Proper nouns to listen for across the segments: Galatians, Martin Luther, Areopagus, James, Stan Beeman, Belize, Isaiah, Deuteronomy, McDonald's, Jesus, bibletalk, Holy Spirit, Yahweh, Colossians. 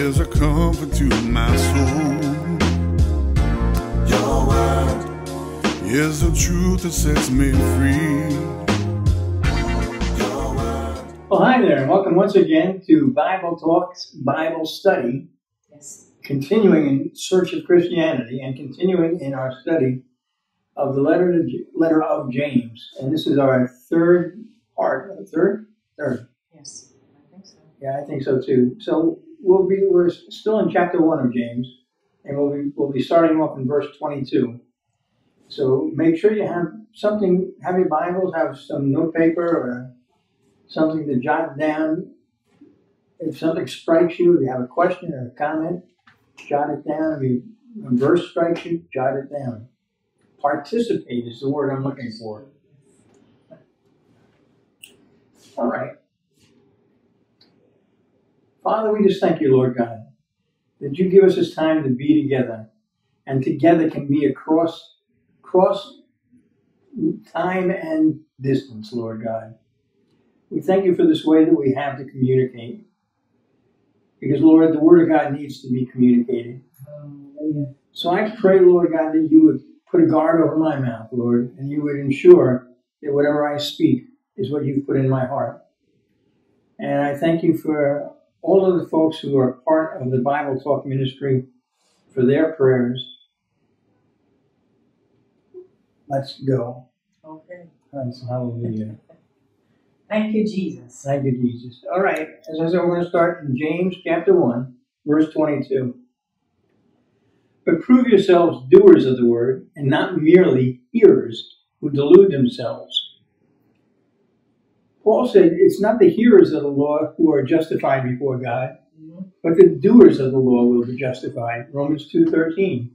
is a comfort to my soul. Your word is the truth that sets me free. Your word. Well, hi there, and welcome once again to Bible Talks Bible Study. Yes. Continuing in search of Christianity and continuing in our study of the letter of James. And this is our third part. Third. Yes. Yeah, I think so too. So we're still in chapter 1 of James, and we'll be starting off in verse 22. So make sure you have something, have your Bibles, have some notepaper or something to jot down. If something strikes you, if you have a question or a comment, jot it down. If a verse strikes you, jot it down. Participate is the word I'm looking for. All right. Father, we just thank you, Lord God, that you give us this time to be together, and together can be across time and distance, Lord God. We thank you for this way that we have to communicate, because, Lord, the Word of God needs to be communicated. So I pray, Lord God, that you would put a guard over my mouth, Lord, and you would ensure that whatever I speak is what you've put in my heart. And I thank you for all of the folks who are part of the Bible Talk ministry, for their prayers. Let's go. Okay. That's hallelujah. Thank you, Jesus. Thank you, Jesus. All right. As I said, we're going to start in James chapter 1, verse 22. But prove yourselves doers of the word, and not merely hearers who delude themselves. Paul said, it's not the hearers of the law who are justified before God, but the doers of the law will be justified. Romans 2:13.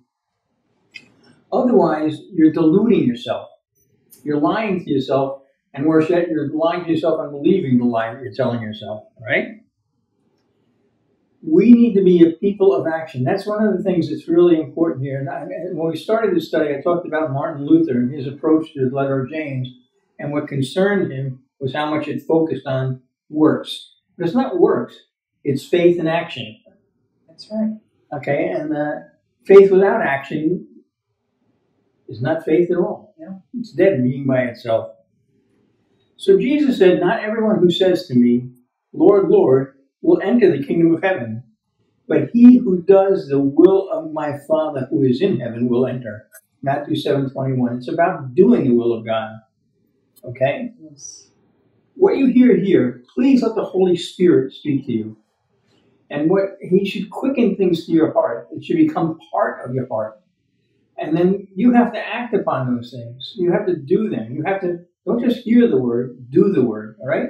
Otherwise, you're deluding yourself. You're lying to yourself, and worse yet, you're lying to yourself and believing the lie that you're telling yourself, right? We need to be a people of action. That's one of the things that's really important here. And when we started this study, I talked about Martin Luther and his approach to the letter of James, and what concerned him was how much it focused on works. But it's not works. It's faith and action. That's right. Okay, and faith without action is not faith at all. Yeah. It's dead being by itself. So Jesus said, not everyone who says to me, Lord, Lord, will enter the kingdom of heaven, but he who does the will of my Father who is in heaven will enter. Matthew 7:21. It's about doing the will of God. Okay? Yes. What you hear here, please let the Holy Spirit speak to you. And what he should quicken things to your heart. It should become part of your heart. And then you have to act upon those things. You have to do them. You have to, don't just hear the word, do the word, all right?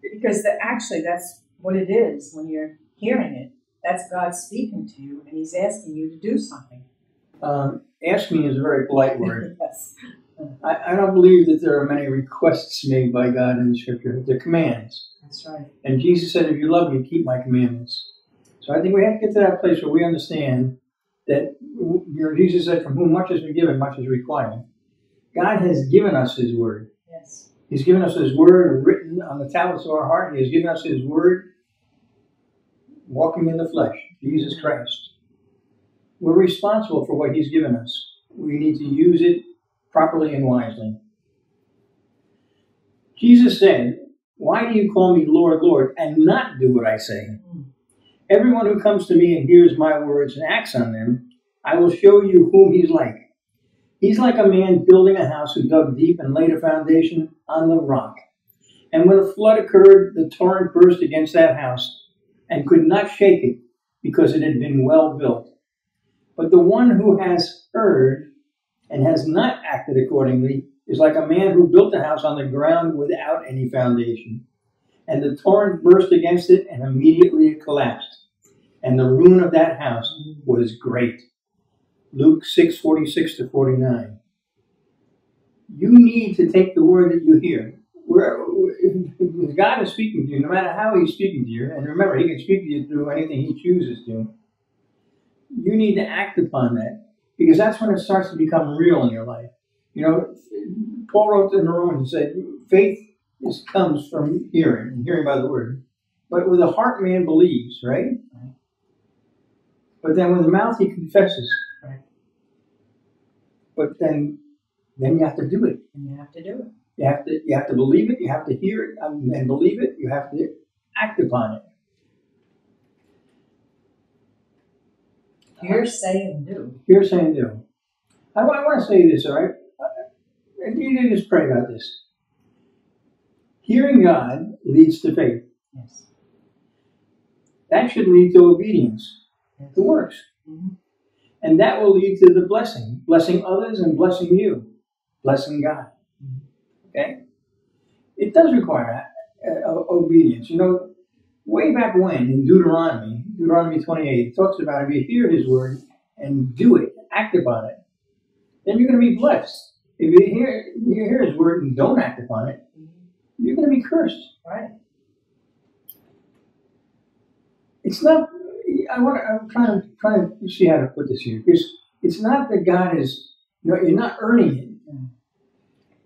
Because actually that's what it is when you're hearing it. That's God speaking to you, and he's asking you to do something. Ask me is a very polite word. Yes. I don't believe that there are many requests made by God in the Scripture. They're commands. That's right. And Jesus said, if you love me, keep my commandments. So I think we have to get to that place where we understand that, you know, Jesus said, from whom much has been given, much is required. God has given us his word. Yes. He's given us his word written on the tablets of our heart. He has given us his word walking in the flesh, Jesus Christ. We're responsible for what he's given us. We need to use it properly and wisely. Jesus said, why do you call me Lord, Lord, and not do what I say? Everyone who comes to me and hears my words and acts on them, I will show you whom he's like. He's like a man building a house who dug deep and laid a foundation on the rock. And when a flood occurred, the torrent burst against that house and could not shake it because it had been well built. But the one who has heard and has not acted accordingly is like a man who built a house on the ground without any foundation. And the torrent burst against it, and immediately it collapsed. And the ruin of that house was great. Luke 6:46-49. You need to take the word that you hear. If God is speaking to you, no matter how he's speaking to you, and remember, he can speak to you through anything he chooses to, you need to act upon that. Because that's when it starts to become real in your life. You know, Paul wrote in the Romans and said, faith comes from hearing, and hearing by the word. But with the heart man believes, right? But then with the mouth he confesses. Right. But then you have to do it. And you have to do it. You have to believe it, you have to hear it and believe it, you have to act upon it. Hear, say, and do. Hear, say, and do. I want to say this, all right? You need to just pray about this. Hearing God leads to faith. Yes. That should lead to obedience, yes, to works. Mm-hmm. And that will lead to the blessing. Blessing others and blessing you. Blessing God. Mm-hmm. Okay? It does require obedience. You know, way back when, in Deuteronomy 28, it talks about if you hear his word and do it, act upon it, then you're going to be blessed. If you hear his word and don't act upon it, you're going to be cursed. Right? It's not. I'm trying to see how to put this here, because it's not that God is. You know, you're not earning it.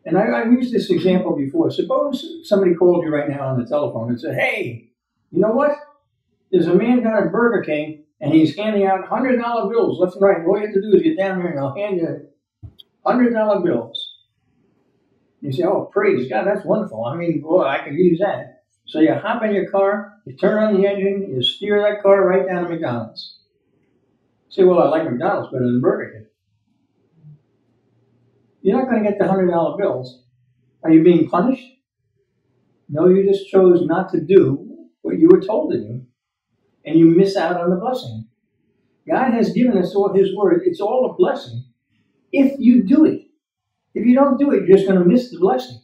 And I've used this example before. Suppose somebody called you right now on the telephone and said, "Hey, you know what? There's a man down at Burger King, and he's handing out $100 bills left and right. And all you have to do is get down here, and I'll hand you $100 bills." And you say, "Oh, praise God, that's wonderful. I mean, boy, I could use that." So you hop in your car, you turn on the engine, you steer that car right down to McDonald's. You say, "Well, I like McDonald's better than Burger King." You're not going to get the $100 bills. Are you being punished? No, you just chose not to do what you were told to do. And you miss out on the blessing. God has given us all his word. It's all a blessing if you do it. If you don't do it, you're just going to miss the blessing.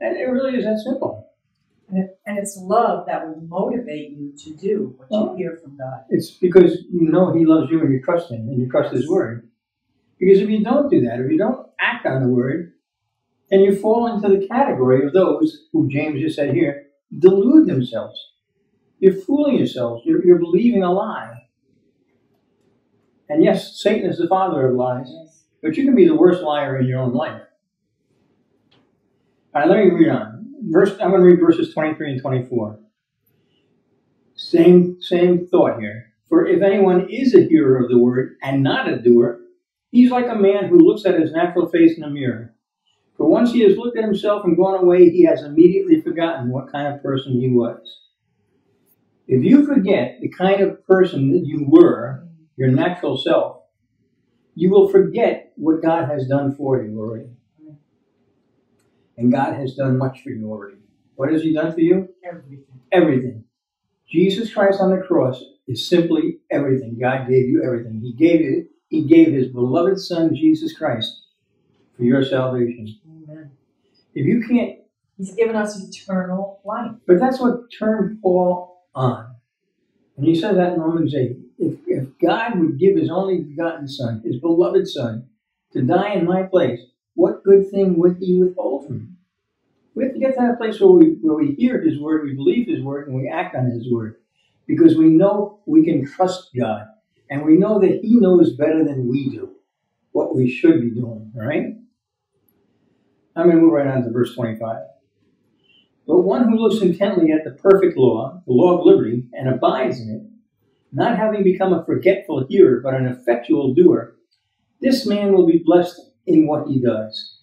And it really is that simple. And it's love that will motivate you to do what you hear from God. It's because you know he loves you and you trust him and you trust his word. Because if you don't do that, if you don't act on the word, then you fall into the category of those who James just said here, delude themselves. You're fooling yourselves. You're believing a lie. And yes, Satan is the father of lies, yes, but you can be the worst liar in your own life. All right, let me read on. I'm going to read verses 23 and 24. Same thought here. "For if anyone is a hearer of the word and not a doer, he's like a man who looks at his natural face in a mirror. For once he has looked at himself and gone away, he has immediately forgotten what kind of person he was." If you forget the kind of person that you were, your natural self, you will forget what God has done for you already. And God has done much for you already. What has he done for you? Everything. Everything. Jesus Christ on the cross is simply everything. God gave you everything. He gave it. He gave his beloved son, Jesus Christ, for your salvation. Amen. If you can't... He's given us eternal life. But that's what turned Paul on. And he says that in Romans 8. If God would give his only begotten son, his beloved son, to die in my place, what good thing would he withhold from me? We have to get to that place where we hear his word, we believe his word, and we act on his word. Because we know we can trust God. And we know that he knows better than we do what we should be doing. All right? I'm going to move right on to verse 25. "But one who looks intently at the perfect law, the law of liberty, and abides in it, not having become a forgetful hearer, but an effectual doer, this man will be blessed in what he does."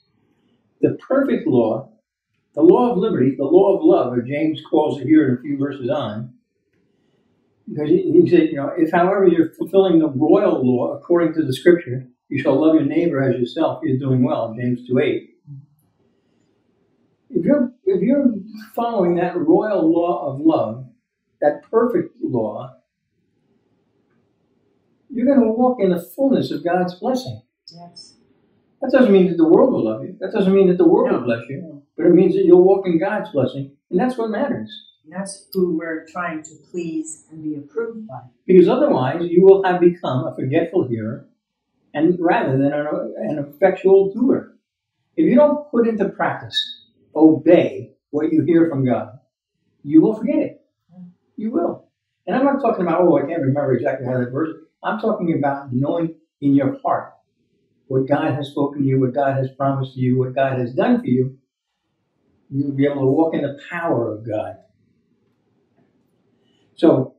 The perfect law, the law of liberty, the law of love, or James calls it here in a few verses on, because he said, you know, "If however you're fulfilling the royal law according to the scripture, you shall love your neighbor as yourself," you're doing well, James 2:8. If you're following that royal law of love, that perfect law, you're going to walk in the fullness of God's blessing. Yes. That doesn't mean that the world will love you. That doesn't mean that the world will bless you. No. But it means that you'll walk in God's blessing, and that's what matters. And that's who we're trying to please and be approved by. Because otherwise, you will have become a forgetful hearer, and rather than an effectual doer. If you don't put into practice, obey what you hear from God, you will forget it. You will. And I'm not talking about, oh, I can't remember exactly how that verse. I'm talking about knowing in your heart what God has spoken to you, what God has promised to you, what God has done for you. You'll be able to walk in the power of God. So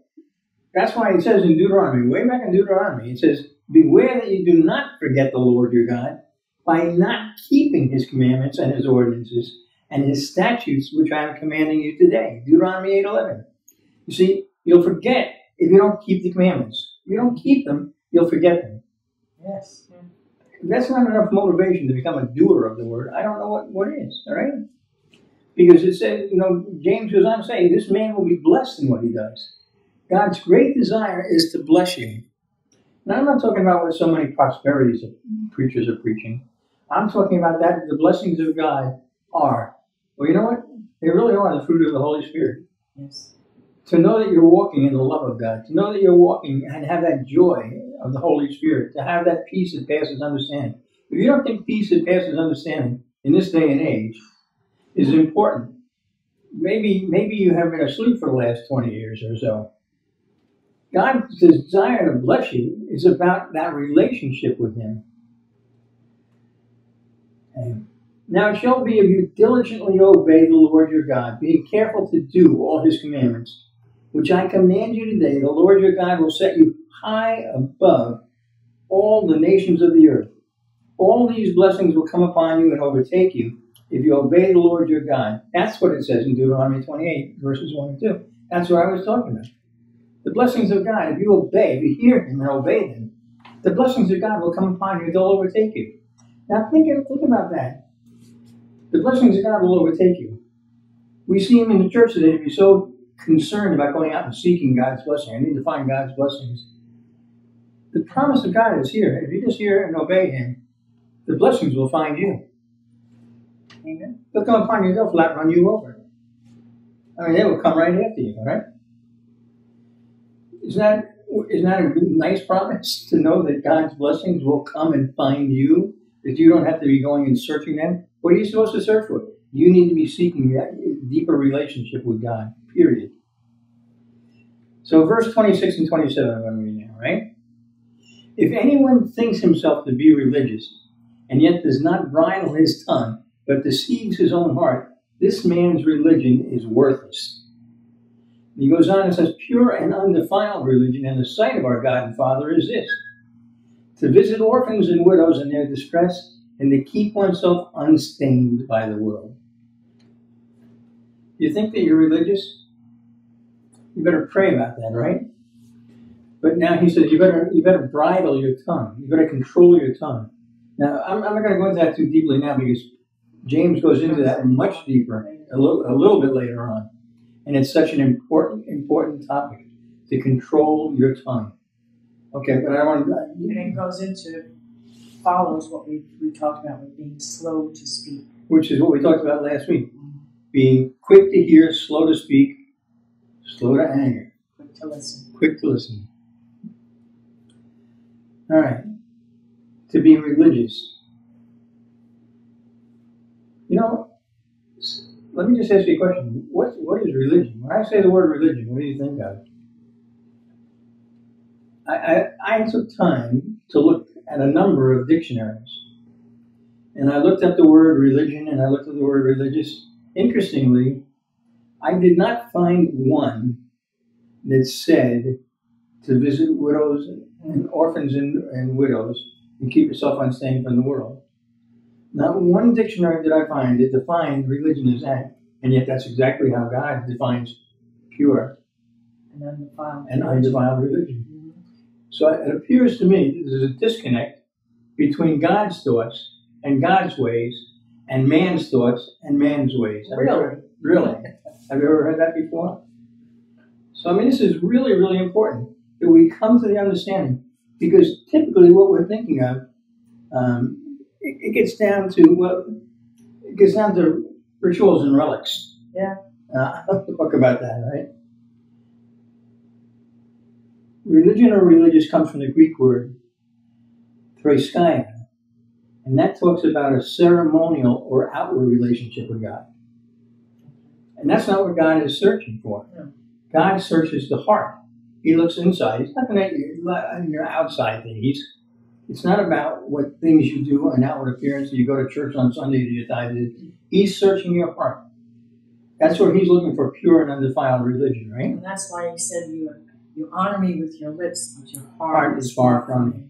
that's why it says in Deuteronomy, way back in Deuteronomy, it says, beware that you do not forget the Lord your God by not keeping his commandments and his ordinances and his statutes, which I am commanding you today. Deuteronomy 8:11. You see, you'll forget if you don't keep the commandments. If you don't keep them, you'll forget them. Yes. Yeah. That's not enough motivation to become a doer of the word. I don't know what is, all right? Because it said, you know, James goes on to say, this man will be blessed in what he does. God's great desire is to bless you. Now, I'm not talking about what so many prosperities of preachers are preaching. I'm talking about that the blessings of God are. Well, you know what? They really are the fruit of the Holy Spirit. Yes. To know that you're walking in the love of God, to know that you're walking and have that joy of the Holy Spirit, to have that peace that passes understanding. If you don't think peace that passes understanding in this day and age is important, maybe you have been asleep for the last 20 years or so. God's desire to bless you is about that relationship with him. Okay. Now it shall be if you diligently obey the Lord your God, being careful to do all his commandments, which I command you today, the Lord your God will set you high above all the nations of the earth. All these blessings will come upon you and overtake you if you obey the Lord your God. That's what it says in Deuteronomy 28, verses 1 and 2. That's what I was talking about. The blessings of God, if you obey, if you hear him and obey him, the blessings of God will come upon you, they'll overtake you. Now think about that. The blessings of God will overtake you. We see him in the church today to be so concerned about going out and seeking God's blessing. I need to find God's blessings. The promise of God is here. If you just hear and obey him, the blessings will find you. Amen. They'll come upon you, they'll flat run you over. I mean, they will come right after you, all right? Isn't that a nice promise to know that God's blessings will come and find you, that you don't have to be going and searching them? What are you supposed to search for? You need to be seeking that deeper relationship with God, period. So verse 26 and 27 I'm going to read now, right? If anyone thinks himself to be religious and yet does not bridle his tongue but deceives his own heart, this man's religion is worthless. He goes on and says, pure and undefiled religion in the sight of our God and Father is this, to visit orphans and widows in their distress and to keep oneself unstained by the world. You think that you're religious? You better pray about that, right? But now he says, you better bridle your tongue. You better control your tongue. Now, I'm not going to go into that too deeply now because James goes into that much deeper a little bit later on. And it's such an important topic to control your tongue. Okay, but I want to... And it goes into, follows what we talked about with being slow to speak. Which is what we talked about last week. Being quick to hear, slow to speak, slow to anger. Quick to listen. Quick to listen. All right. To be religious. You know, let me just ask you a question. What is religion? When I say the word religion, what do you think of? I took time to look at a number of dictionaries. And I looked up the word religion and I looked at the word religious. Interestingly, I did not find one that said to visit widows and orphans and widows and keep yourself unstained from the world. Not one dictionary did I find that defined religion as that, and yet that's exactly how God defines pure and undefiled religion. Mm-hmm. So it appears to me that there's a disconnect between God's thoughts and God's ways and man's thoughts and man's ways. Really? Have you ever heard that before? So, I mean, this is really, really important that we come to the understanding because typically what we're thinking of it gets down to rituals and relics. Yeah. I'll talk about that, right? Religion or religious comes from the Greek word threiskia, and that talks about a ceremonial or outward relationship with God. And that's not what God is searching for. Yeah. God searches the heart. He looks inside. He's not going to your outside things. It's not about what things you do, an outward appearance, you go to church on Sunday, you tithe. He's searching your heart. That's what he's looking for, pure and undefiled religion, right? And that's why he said, you honor me with your lips, but your heart is far from me.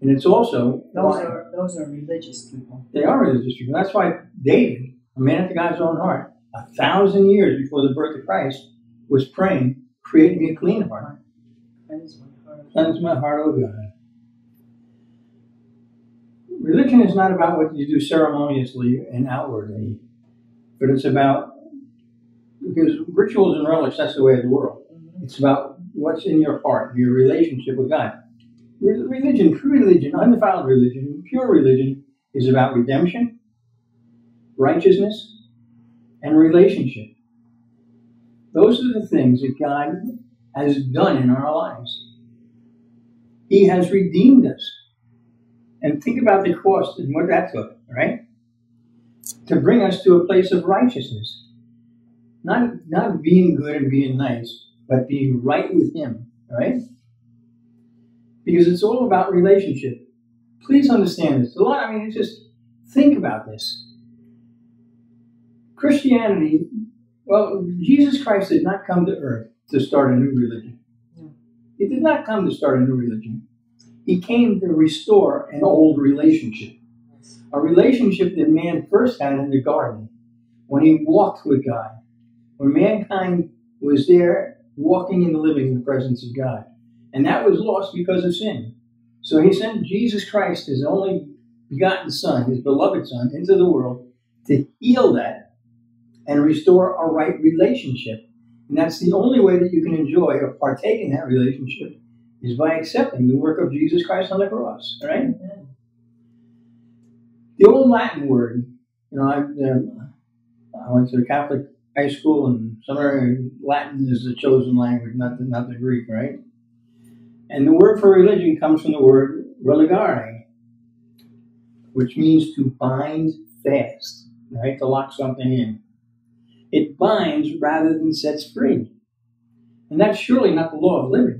And it's also... Those are religious people. They are religious people. That's why David, a man after God's own heart, 1,000 years before the birth of Christ, was praying, create me a clean heart. Cleanse my heart, O God. Religion is not about what you do ceremoniously and outwardly, but it's about, because rituals and relics, that's the way of the world. It's about what's in your heart, your relationship with God. Religion, true religion, undefiled religion, pure religion is about redemption, righteousness, and relationship. Those are the things that God has done in our lives. He has redeemed us. And think about the cost and what that took, right? To bring us to a place of righteousness. Not being good and being nice, but being right with Him, right? Because it's all about relationship. Please understand this. Just think about this. Christianity, well, Jesus Christ did not come to earth to start a new religion. He did not come to start a new religion. He came to restore an old relationship. A relationship that man first had in the garden when he walked with God. When mankind was there walking and living in the presence of God. And that was lost because of sin. So He sent Jesus Christ, His only begotten Son, His beloved Son, into the world to heal that and restore a right relationship. And that's the only way that you can enjoy or partake in that relationship is by accepting the work of Jesus Christ on the cross, right? Amen. The old Latin word, I went to a Catholic high school, and somewhere Latin is the chosen language, not the Greek, right? And the word for religion comes from the word religare, which means to bind fast, right? To lock something in. It binds rather than sets free. And that's surely not the law of liberty.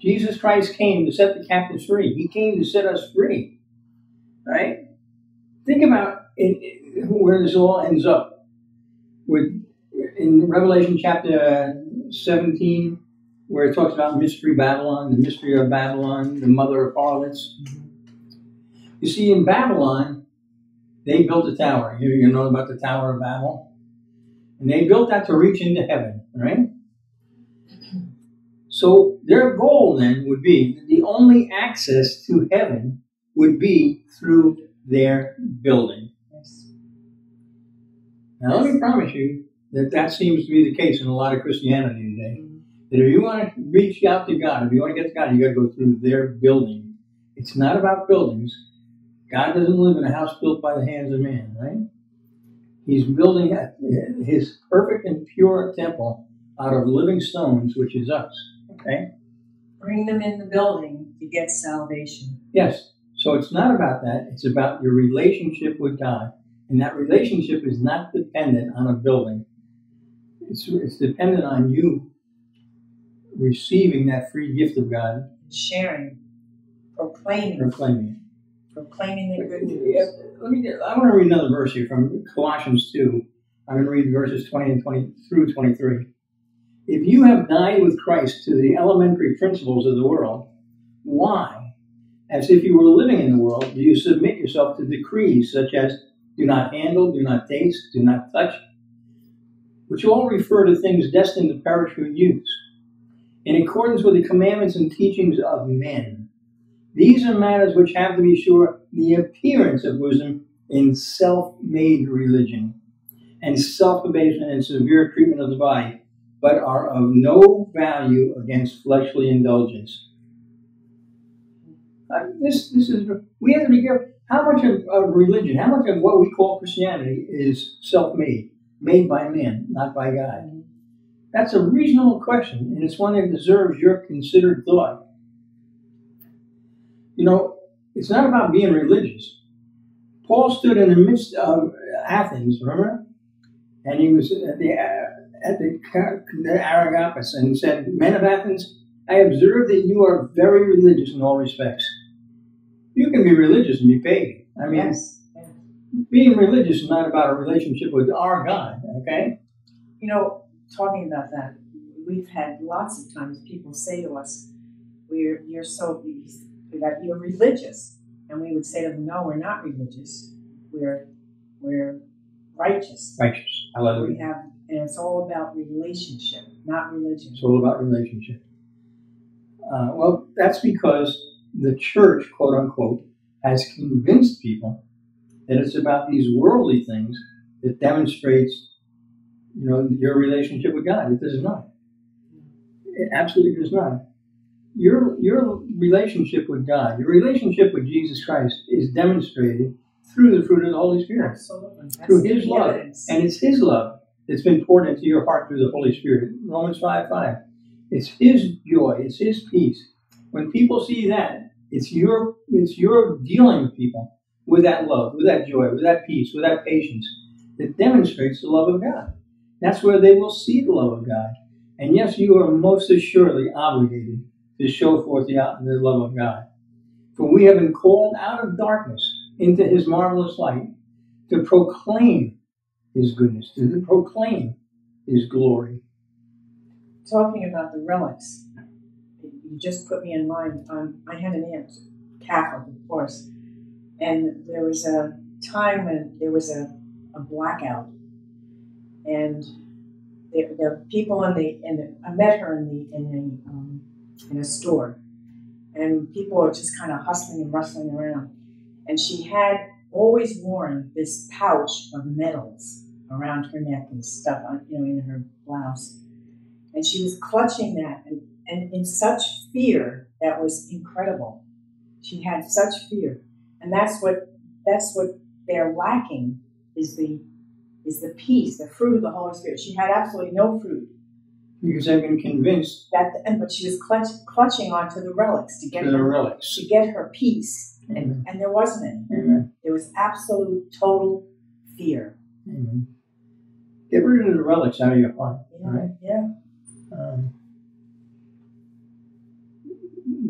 Jesus Christ came to set the captives free. He came to set us free, right? Think about where this all ends up. In Revelation chapter 17, where it talks about mystery Babylon, the mystery of Babylon, the mother of harlots. You see, in Babylon, they built a tower. You know about the Tower of Babel. And they built that to reach into heaven, right? So their goal then would be, the only access to heaven would be through their building. Yes. Now let me promise you that seems to be the case in a lot of Christianity today. If you want to reach out to God, if you want to get to God, you got to go through their building. It's not about buildings. God doesn't live in a house built by the hands of man, right? He's building His perfect and pure temple out of living stones, which is us, okay? Bring them in the building to get salvation. Yes. So it's not about that. It's about your relationship with God. And that relationship is not dependent on a building. It's dependent on you receiving that free gift of God, sharing, proclaiming the good news. Yeah, I want to read another verse here from Colossians 2. I'm going to read verses 20 through 23. If you have died with Christ to the elementary principles of the world, why, as if you were living in the world, do you submit yourself to decrees such as do not handle, do not taste, do not touch, which all refer to things destined to perish with use, in accordance with the commandments and teachings of men. These are matters which have, to be sure, the appearance of wisdom in self-made religion and self-abasement and severe treatment of the body, but are of no value against fleshly indulgence. We have to be careful. How much of religion, how much of what we call Christianity is self-made, made by man, not by God? That's a reasonable question, and it's one that deserves your considered thought. It's not about being religious. Paul stood in the midst of Athens, remember? And he was at the Areopagus and said, "Men of Athens, I observe that you are very religious in all respects." You can be religious and be pagan. being religious is not about a relationship with our God, okay? You know, talking about that, we've had lots of times people say to us, you're religious. And we would say to them, no, we're not religious. We're righteous. Righteous. Hallelujah. And it's all about relationship, not religion. It's all about relationship. Well, that's because the church, quote unquote, has convinced people that it's about these worldly things that demonstrates, you know, your relationship with God. It does not. It absolutely does not. Your relationship with God, your relationship with Jesus Christ is demonstrated through the fruit of the Holy Spirit. Absolutely. Through His love. And it's His love that's been poured into your heart through the Holy Spirit. Romans 5:5. It's His joy. It's His peace. When people see that, it's your dealing with people with that love, with that joy, with that peace, with that patience that demonstrates the love of God. That's where they will see the love of God. And yes, you are most assuredly obligated to show forth the love of God. For we have been called out of darkness into His marvelous light to proclaim His goodness, to proclaim His glory. Talking about the relics, you just put me in mind. I had an aunt, Catholic, of course, and there was a time when there was a blackout, and the people I met her in a store, and people are just kind of hustling and rustling around. And she had always worn this pouch of medals around her neck and stuff, you know, in her blouse. And she was clutching that and in such fear that was incredible. She had such fear. And that's what they're lacking is the peace, the fruit of the Holy Spirit. She had absolutely no fruit. Because I've been convinced but she was clutching onto the relics to get her peace. Amen. And there wasn't it. Amen. There was absolute, total fear. Amen. Get rid of the relics out of your heart. Yeah. All right? Yeah.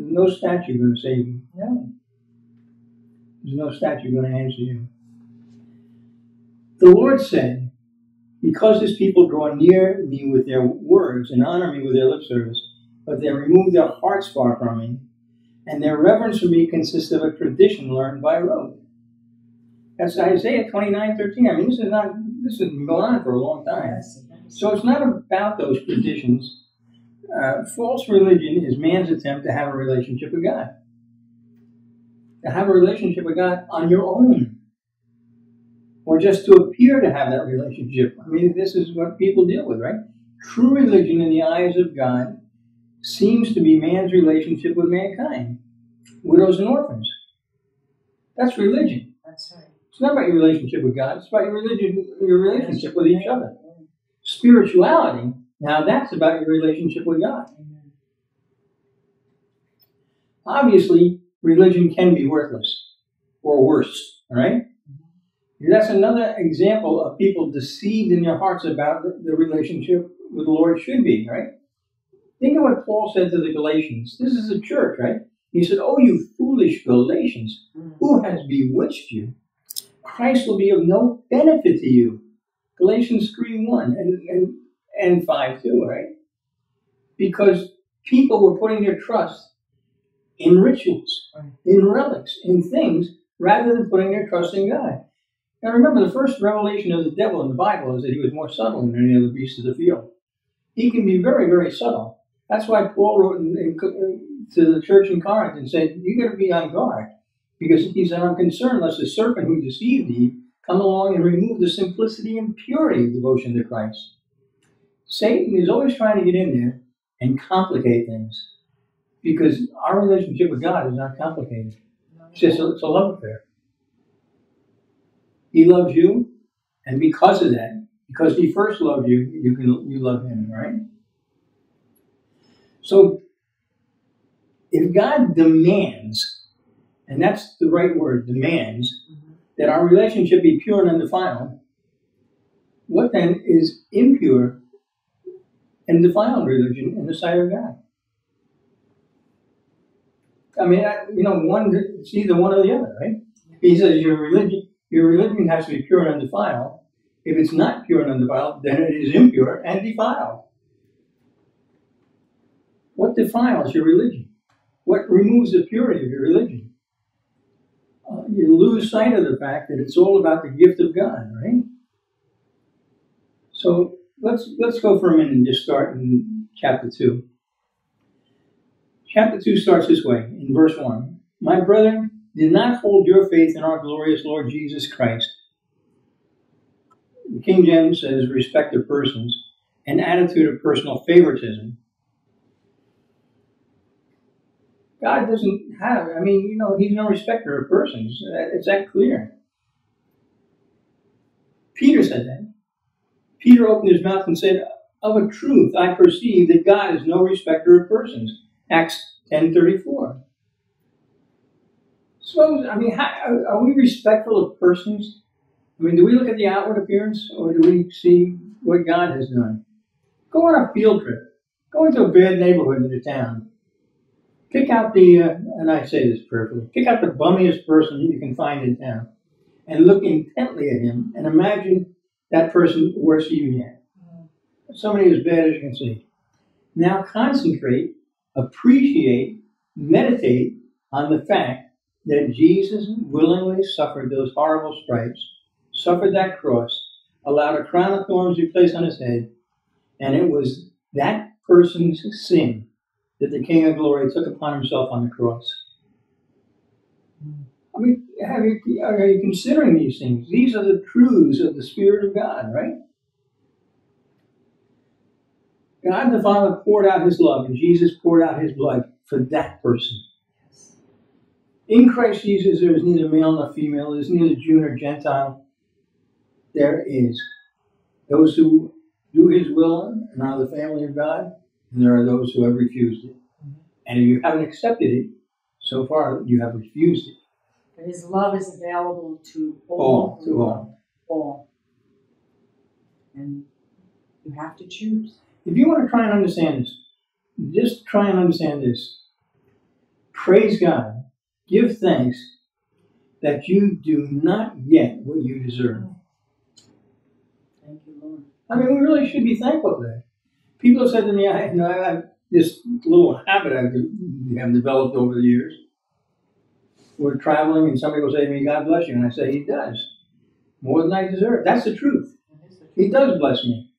No statue going to save you. No. There's no statue going to answer you. The Lord said, because His people draw near me with their words and honor me with their lip service, but they remove their hearts far from me, and their reverence for me consists of a tradition learned by rote. That's Isaiah 29:13. I mean, this has been going on for a long time. So it's not about those traditions. False religion is man's attempt to have a relationship with God. To have a relationship with God on your own. Or just to appear to have that relationship. I mean, this is what people deal with, right? True religion in the eyes of God seems to be man's relationship with mankind. Widows and orphans. That's religion. That's right. It's not about your relationship with God. It's about your relationship with each other. Spirituality, now that's about your relationship with God. Obviously, religion can be worthless or worse, all right? That's another example of people deceived in their hearts about the relationship with the Lord should be, right? Think of what Paul said to the Galatians. This is a church, right? He said, "Oh, you foolish Galatians, who has bewitched you? Christ will be of no benefit to you." Galatians 3:1 and 5:2, right? Because people were putting their trust in rituals, in relics, in things, rather than putting their trust in God. Now remember, the first revelation of the devil in the Bible is that he was more subtle than any other beast of the field. He can be very, very subtle. That's why Paul wrote to the church in Corinth and said, "You've got to be on guard." Because he said, "I'm concerned lest the serpent who deceived thee come along and remove the simplicity and purity of devotion to Christ." Satan is always trying to get in there and complicate things, because our relationship with God is not complicated. It's just it's a love affair. He loves you, and because of that, because He first loved you, you love Him, right? So, if God demands, and that's the right word, demands, that our relationship be pure and undefiled, what then is impure and defiled religion in the sight of God? I mean, it's either one or the other, right? He says your religion, Your religion has to be pure and undefiled. If it's not pure and undefiled, then it is impure and defiled. What defiles your religion? What removes the purity of your religion? You lose sight of the fact that it's all about the gift of God, right? So let's go for a minute and just start in chapter 2. Chapter 2 starts this way, in verse 1. My brethren, do not hold your faith in our glorious Lord Jesus Christ. The King James says respect of persons, an attitude of personal favoritism. God doesn't have, he's no respecter of persons. It's that clear. Peter said that. Peter opened his mouth and said, of a truth, I perceive that God is no respecter of persons. Acts 10:34. So, are we respectful of persons? Do we look at the outward appearance, or do we see what God has done? Go on a field trip. Go into a bad neighborhood in the town. Pick out the, and I say this prayerfully, pick out the bummiest person you can find in town and look intently at him and imagine that person worse than you yet. Somebody as bad as you can see. Now concentrate, appreciate, meditate on the fact that Jesus willingly suffered those horrible stripes, suffered that cross, allowed a crown of thorns to be placed on his head, and it was that person's sin that the King of Glory took upon himself on the cross. Are you considering these things? These are the truths of the Spirit of God, right? God the Father poured out his love, and Jesus poured out his blood for that person. In Christ Jesus, there is neither male nor female, there is neither Jew nor Gentile. There is those who do his will and are the family of God, and there are those who have refused it. And if you haven't accepted it, so far you have refused it. But his love is available to all. All, to all. All. And you have to choose. If you want to try and understand this, just try and understand this. Praise God. Give thanks that you do not get what you deserve. Thank you, Lord. We really should be thankful for that. People have said to me, I have this little habit I have developed over the years. We're traveling and somebody will say to me, God bless you. And I say, he does. More than I deserve. That's the truth. He does bless me.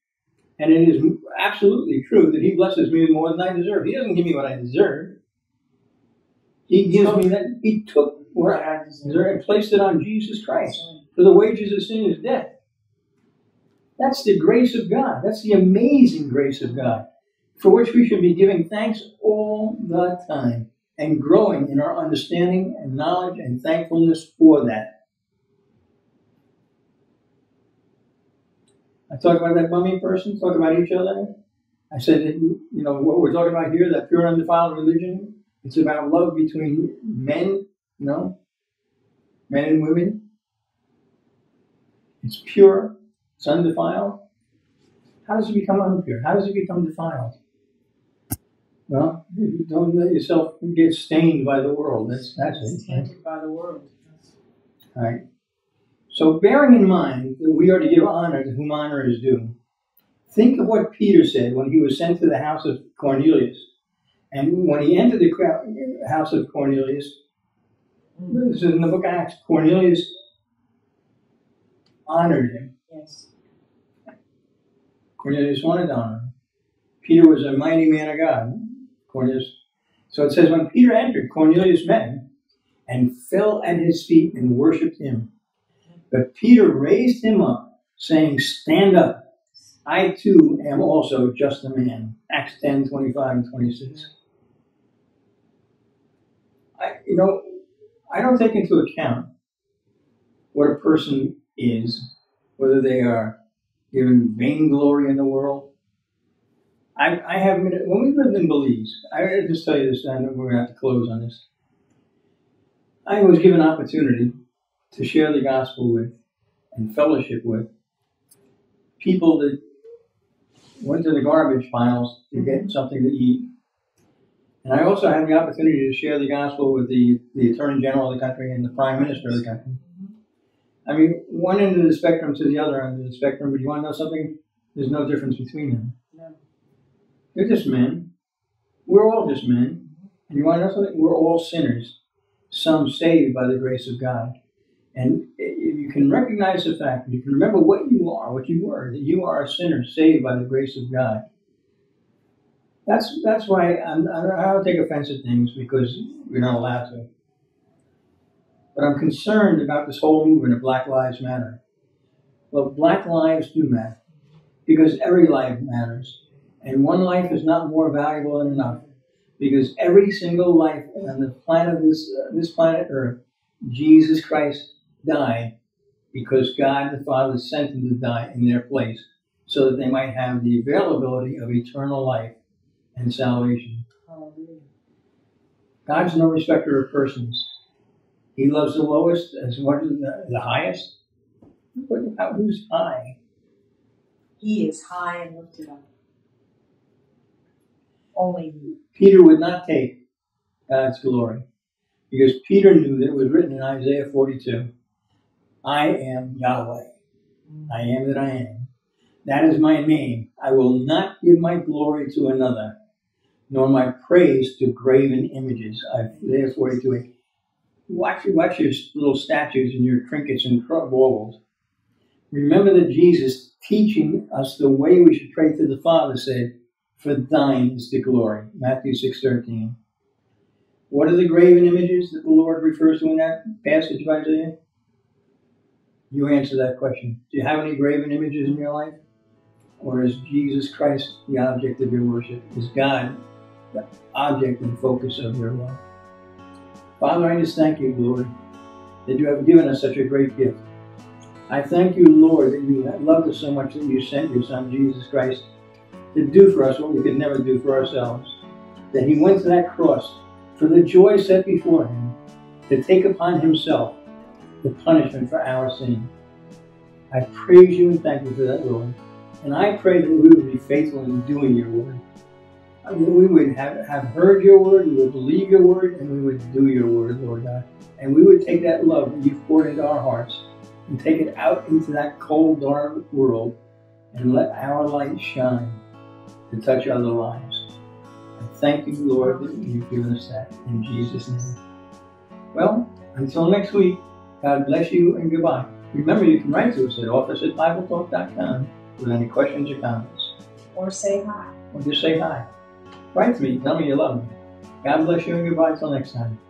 And it is absolutely true that he blesses me more than I deserve. He doesn't give me what I deserve. He gives me that. He took what I deserve and placed it on Jesus Christ. For the wages of sin is death. That's the grace of God. That's the amazing grace of God, for which we should be giving thanks all the time and growing in our understanding and knowledge and thankfulness for that. I talked about that bummy person, talked about each other. I said that, what we're talking about here, that pure and undefiled religion, it's about love between men, men and women. It's pure. It's undefiled. How does it become impure? How does it become defiled? Well, you don't let yourself get stained by the world. That's it. Stained by the world. All right. So bearing in mind that we are to give honor to whom honor is due, think of what Peter said when he was sent to the house of Cornelius. And when he entered the house of Cornelius, this is in the book of Acts, Cornelius honored him. Yes. Cornelius wanted honor. Peter was a mighty man of God. Cornelius. So it says, when Peter entered, Cornelius met him and fell at his feet and worshipped him. But Peter raised him up, saying, stand up. I too am also just a man. Acts 10:25 and 26. I don't take into account what a person is, whether they are given vainglory in the world. I have, when we lived in Belize, I just tell you this, and we're going to have to close on this. I was given opportunity to share the gospel with and fellowship with people that went to the garbage piles to get something to eat. And I also had the opportunity to share the gospel with the Attorney General of the country and the Prime Minister of the country. I mean, one end of the spectrum to the other end of the spectrum, but you want to know something? There's no difference between them. No. They're just men. We're all just men. And you want to know something? We're all sinners, some saved by the grace of God. And if you can recognize the fact, if you can remember what you are, what you were, that you are a sinner saved by the grace of God. That's why I don't take offense at things, because we're not allowed to. But I'm concerned about this whole movement of Black Lives Matter. Well, Black lives do matter, because every life matters. And one life is not more valuable than another, because every single life on the planet, this planet Earth, Jesus Christ died because God the Father sent him to die in their place, so that they might have the availability of eternal life and salvation. Hallelujah. God's no respecter of persons. He loves the lowest as much as the highest. Who's high? He is high and lifted up. Only you. Peter would not take God's glory, because Peter knew that it was written in Isaiah 42, I am Yahweh, I am that I am. That is my name. I will not give my glory to another, nor my praise to graven images. Isaiah 42. Watch your little statues and your trinkets and baubles. Remember that Jesus, teaching us the way we should pray to the Father, said, for thine is the glory. Matthew 6:13. What are the graven images that the Lord refers to in that passage of Isaiah? You answer that question. Do you have any graven images in your life? Or is Jesus Christ the object of your worship? Is God the object and focus of your love? Father, I just thank you, Lord, that you have given us such a great gift. I thank you, Lord, that you loved us so much that you sent your Son, Jesus Christ, to do for us what we could never do for ourselves. That he went to that cross for the joy set before him, to take upon himself the punishment for our sin. I praise you and thank you for that, Lord. And I pray that we would be faithful in doing your word. I mean, we would have heard your word, we would believe your word, and we would do your word, Lord God. And we would take that love that you've poured into our hearts and take it out into that cold, dark world and let our light shine to touch other lives. Thank you, Lord, that you've given us that. In Jesus' name. Well, until next week, God bless you and goodbye. Remember, you can write to us at office@bibletalk.com with any questions or comments. Or say hi. Or just say hi. Write to me. Tell me you love me. God bless you and goodbye until next time.